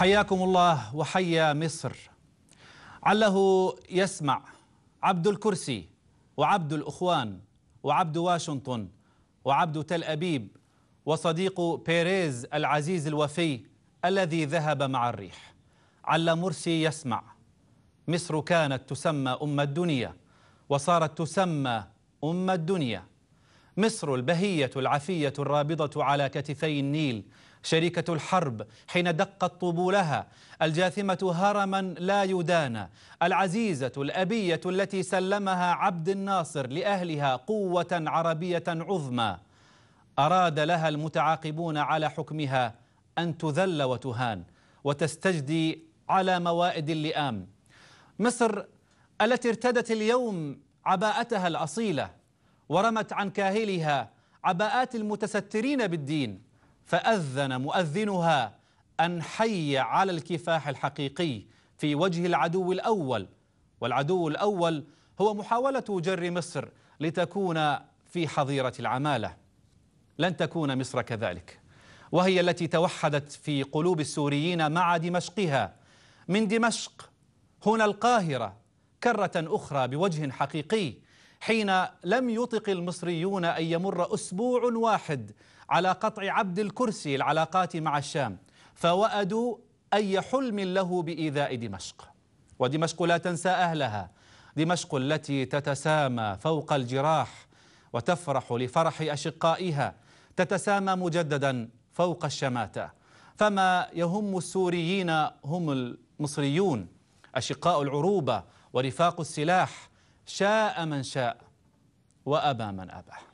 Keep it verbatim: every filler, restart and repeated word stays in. حياكم الله وحيا مصر. عله يسمع عبد الكرسي وعبد الأخوان وعبد واشنطن وعبد تل أبيب وصديق بيريز العزيز الوفي الذي ذهب مع الريح. عل مرسي يسمع. مصر كانت تسمى أم الدنيا وصارت تسمى أم الدنيا. مصر البهية العفية الرابضة على كتفي النيل، شريكة الحرب حين دقت طبولها، الجاثمة هرما لا يدانى، العزيزة الأبية التي سلمها عبد الناصر لأهلها قوة عربية عظمى. أراد لها المتعاقبون على حكمها أن تذل وتهان وتستجدي على موائد اللئام. مصر التي ارتدت اليوم عباءتها الأصيلة ورمت عن كاهلها عباءات المتسترين بالدين، فأذن مؤذنها أن حي على الكفاح الحقيقي في وجه العدو الأول، والعدو الأول هو محاولة جر مصر لتكون في حظيرة العمالة. لن تكون مصر كذلك، وهي التي توحدت في قلوب السوريين مع دمشقها. من دمشق هنا القاهرة كرة أخرى بوجه حقيقي، حين لم يطق المصريون أن يمر أسبوع واحد على قطع عبد الكرسي العلاقات مع الشام، فوأدوا أي حلم له بإيذاء دمشق. ودمشق لا تنسى أهلها، دمشق التي تتسامى فوق الجراح وتفرح لفرح أشقائها، تتسامى مجددا فوق الشماتة. فما يهم السوريين هم المصريون، أشقاء العروبة ورفاق السلاح، شاء من شاء وأبى من أبى.